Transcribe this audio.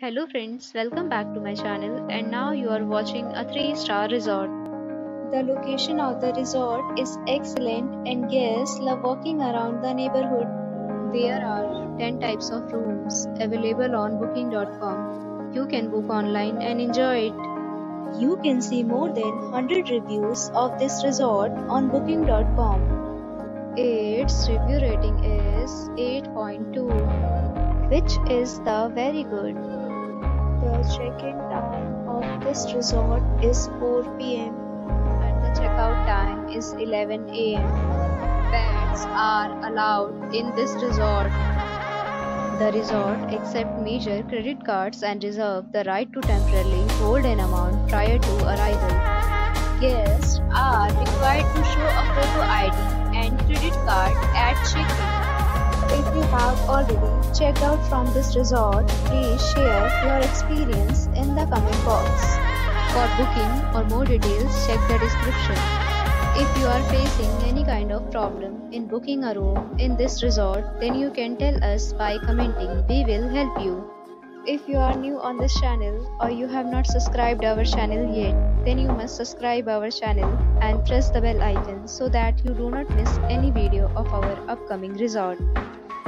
Hello friends, welcome back to my channel, and now you are watching a 3-star resort. The location of the resort is excellent and guests love walking around the neighborhood. There are 10 types of rooms available on booking.com. You can book online and enjoy it. You can see more than 100 reviews of this resort on booking.com. Its review rating is 8.2, which is the very good. The check-in time of this resort is 4 p.m. and the check-out time is 11 a.m. Pets are allowed in this resort. The resort accepts major credit cards and reserves the right to temporarily hold an amount prior to arrival. Guests are required to show a photo ID and credit card at check-in. If you have already checked out from this resort, please share your experience in the comment box. For booking or more details, check the description. If you are facing any kind of problem in booking a room in this resort, then you can tell us by commenting. We will help you. If you are new on this channel or you have not subscribed our channel yet, then you must subscribe our channel and press the bell icon so that you do not miss any video of our upcoming resort.